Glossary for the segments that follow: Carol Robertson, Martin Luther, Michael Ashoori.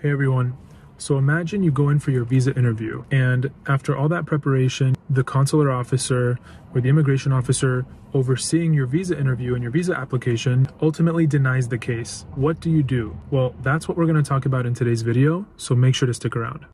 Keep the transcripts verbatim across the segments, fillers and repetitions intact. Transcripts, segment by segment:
Hey everyone, so imagine you go in for your visa interview and after all that preparation, the consular officer or the immigration officer overseeing your visa interview and your visa application ultimately denies the case. What do you do? Well, that's what we're going to talk about in today's video, so make sure to stick around.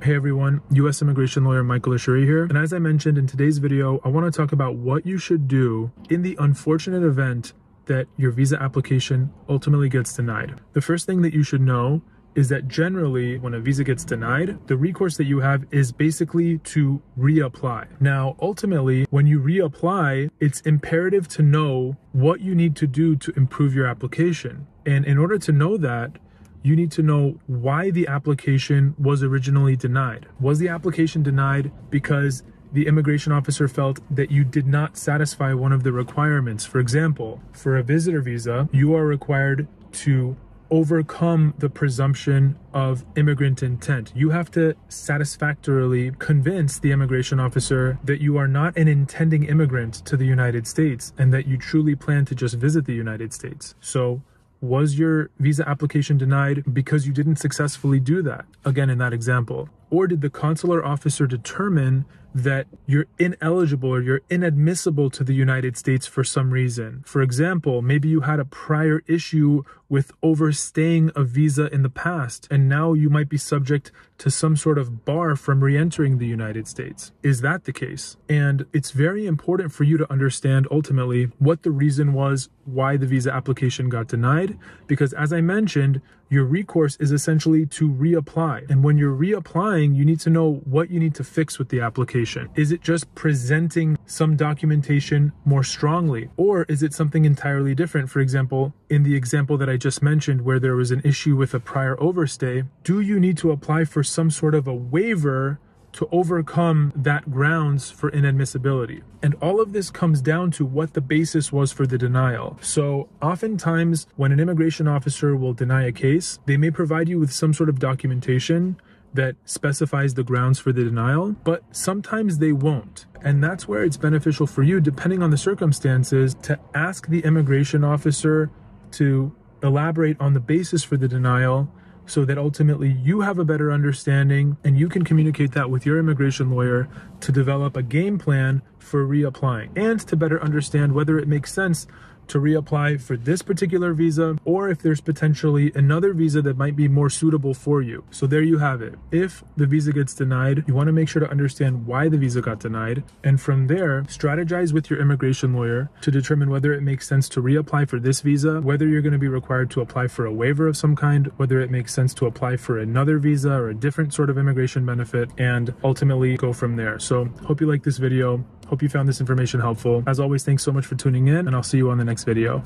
Hey everyone, U S immigration lawyer Michael Ashoori here, and as I mentioned in today's video, I want to talk about what you should do in the unfortunate event that your visa application ultimately gets denied. The first thing that you should know is that generally when a visa gets denied, the recourse that you have is basically to reapply. Now, ultimately, when you reapply, it's imperative to know what you need to do to improve your application. And in order to know that, you need to know why the application was originally denied. Was the application denied because the immigration officer felt that you did not satisfy one of the requirements? For example, for a visitor visa, you are required to overcome the presumption of immigrant intent. You have to satisfactorily convince the immigration officer that you are not an intending immigrant to the United States and that you truly plan to just visit the United States. So, was your visa application denied because you didn't successfully do that? Again, in that example. Or did the consular officer determine that you're ineligible or you're inadmissible to the United States for some reason? For example, maybe you had a prior issue with overstaying a visa in the past, and now you might be subject to some sort of bar from re-entering the United States. Is that the case? And it's very important for you to understand ultimately what the reason was why the visa application got denied, because as I mentioned, your recourse is essentially to reapply. And when you're reapplying, you need to know what you need to fix with the application. Is it just presenting some documentation more strongly? Or is it something entirely different? For example, in the example that I just mentioned where there was an issue with a prior overstay, do you need to apply for some sort of a waiver to overcome that grounds for inadmissibility? And all of this comes down to what the basis was for the denial. So oftentimes when an immigration officer will deny a case, they may provide you with some sort of documentation that specifies the grounds for the denial, but sometimes they won't. And that's where it's beneficial for you, depending on the circumstances, to ask the immigration officer to elaborate on the basis for the denial so that ultimately you have a better understanding and you can communicate that with your immigration lawyer to develop a game plan for reapplying and to better understand whether it makes sense to reapply for this particular visa or if there's potentially another visa that might be more suitable for you. So there you have it. If the visa gets denied, you want to make sure to understand why the visa got denied, and from there strategize with your immigration lawyer to determine whether it makes sense to reapply for this visa, whether you're going to be required to apply for a waiver of some kind, whether it makes sense to apply for another visa or a different sort of immigration benefit, and ultimately go from there. So hope you like this video. Hope you found this information helpful. As always, thanks so much for tuning in, and I'll see you on the next video.